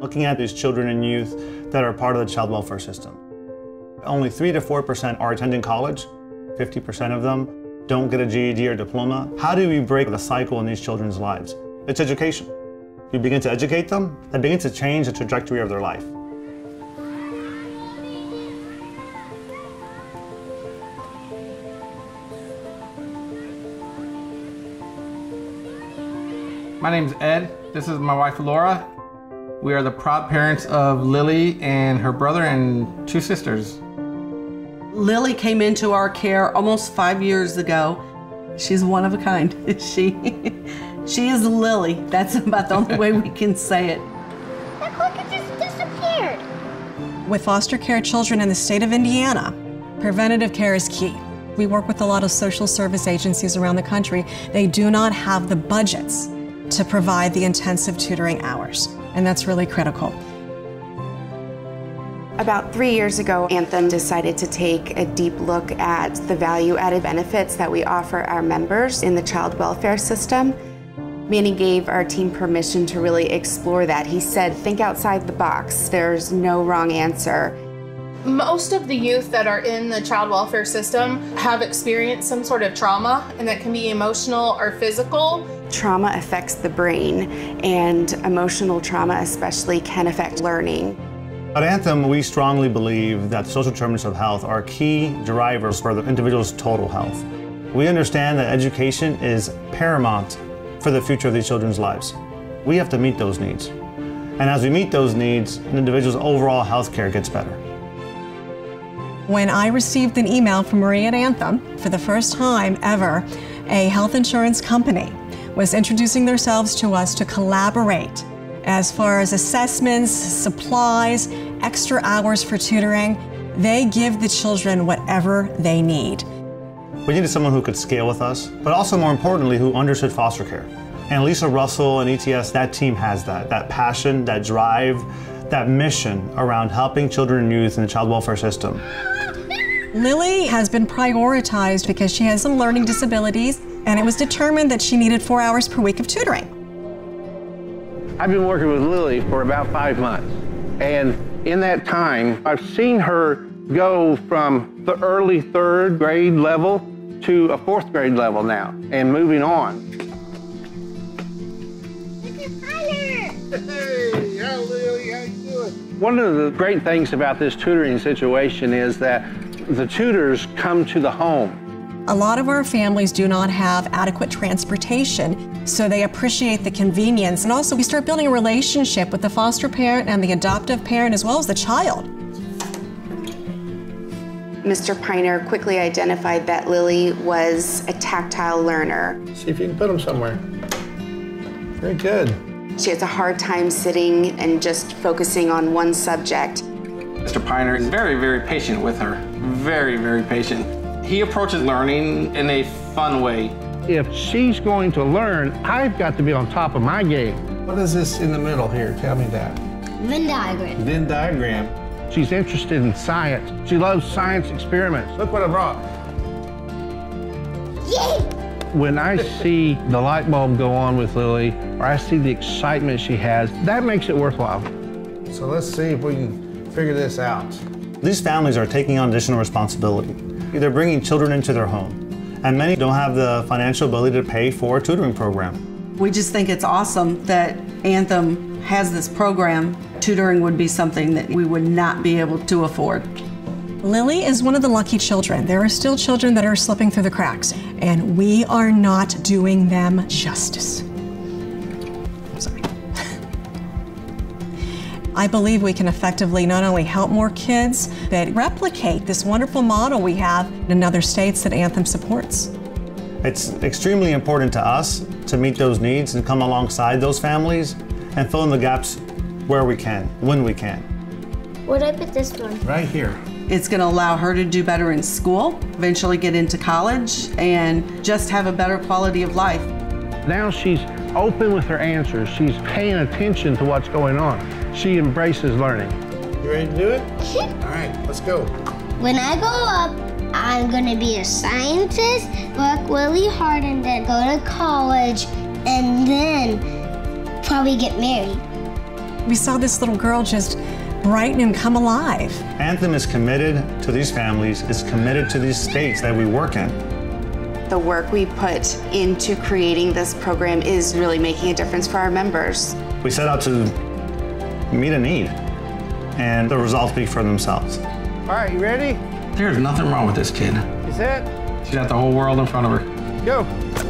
looking at these children and youth that are part of the child welfare system. Only 3 to 4% are attending college. 50% of them don't get a GED or diploma. How do we break the cycle in these children's lives? It's education. You begin to educate them, that begins to change the trajectory of their life. My name's Ed. This is my wife, Laura. We are the proud parents of Lily and her brother and 2 sisters. Lily came into our care almost 5 years ago. She's one of a kind. She is Lily. That's about the only way we can say it. Look, it just disappeared. With foster care children in the state of Indiana, preventative care is key. We work with a lot of social service agencies around the country. They do not have the budgets to provide the intensive tutoring hours, and that's really critical. About 3 years ago, Anthem decided to take a deep look at the value-added benefits that we offer our members in the child welfare system. Manny gave our team permission to really explore that. He said, think outside the box. There's no wrong answer. Most of the youth that are in the child welfare system have experienced some sort of trauma, and that can be emotional or physical. Trauma affects the brain, and emotional trauma especially can affect learning. At Anthem, we strongly believe that social determinants of health are key drivers for the individual's total health. We understand that education is paramount for the future of these children's lives. We have to meet those needs. And as we meet those needs, an individual's overall health care gets better. When I received an email from Maria at Anthem, for the first time ever, a health insurance company was introducing themselves to us to collaborate as far as assessments, supplies, extra hours for tutoring. They give the children whatever they need. We needed someone who could scale with us, but also more importantly, who understood foster care. And Lisa Russell and ETS, that team has that passion, that drive, that mission around helping children and youth in the child welfare system. Lily has been prioritized because she has some learning disabilities, and it was determined that she needed 4 hours per week of tutoring. I've been working with Lily for about 5 months, and in that time, I've seen her go from the early 3rd grade level to a 4th grade level now, and moving on. Hey, how Lily, how you doing? One of the great things about this tutoring situation is that the tutors come to the home. A lot of our families do not have adequate transportation, so they appreciate the convenience. And also, we start building a relationship with the foster parent and the adoptive parent, as well as the child. Mr. Piner quickly identified that Lily was a tactile learner. See if you can put them somewhere. Very good. She has a hard time sitting and just focusing on one subject. Mr. Piner is very, very patient with her. Very, very patient. He approaches learning in a fun way. If she's going to learn, I've got to be on top of my game. What is this in the middle here? Tell me that. Venn diagram. Venn diagram. She's interested in science. She loves science experiments. Look what I brought. Yay! When I see the light bulb go on with Lily, or I see the excitement she has, that makes it worthwhile. So let's see if we can figure this out. These families are taking on additional responsibility. They're bringing children into their home, and many don't have the financial ability to pay for a tutoring program. We just think it's awesome that Anthem has this program. Tutoring would be something that we would not be able to afford. Lily is one of the lucky children. There are still children that are slipping through the cracks, and we are not doing them justice. I believe we can effectively not only help more kids, but replicate this wonderful model we have in other states that Anthem supports. It's extremely important to us to meet those needs and come alongside those families and fill in the gaps where we can, when we can. Where'd I put this one? Right here. It's going to allow her to do better in school, eventually get into college, and just have a better quality of life. Now she's open with her answers. She's paying attention to what's going on. She embraces learning. You ready to do it? All right, let's go. When I grow up, I'm gonna be a scientist, work really hard, and then go to college, and then probably get married. we saw this little girl just brighten and come alive. Anthem is committed to these families, is committed to these states that we work in. The work we put into creating this program is really making a difference for our members. We set out to meet a need, and the results speak for themselves. All right, you ready? There's nothing wrong with this kid. Is it? She's got the whole world in front of her. Go.